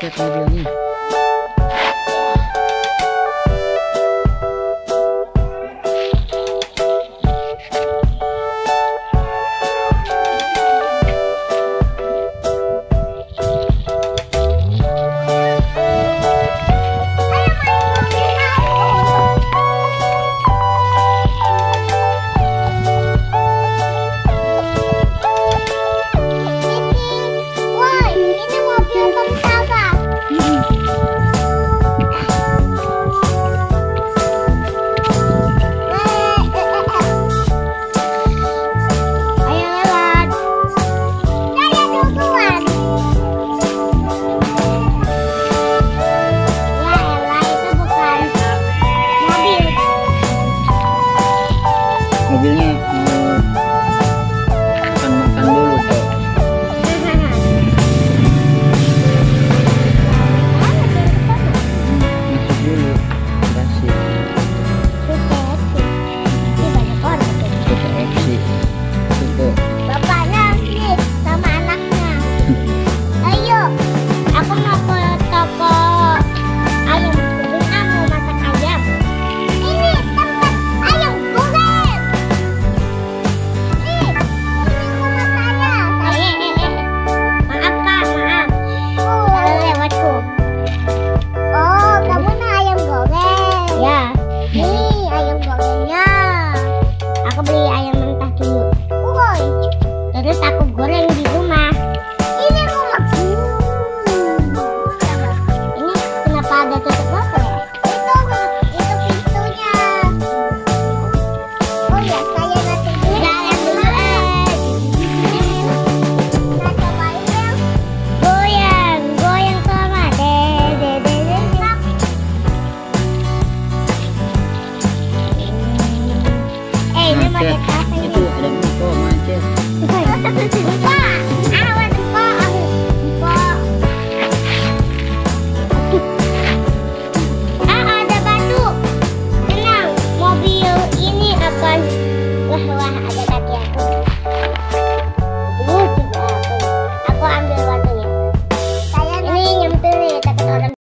jacket mobilnya. Mobilnya makan-makan dulu tuh. Masuk dulu. Kasih. KFC. Tuh. Bapaknya nih sama anaknya. Ayo, aku mau ke toko ayam. Bunda mau masak ayam. Ini tempat ayam goreng. Yeah.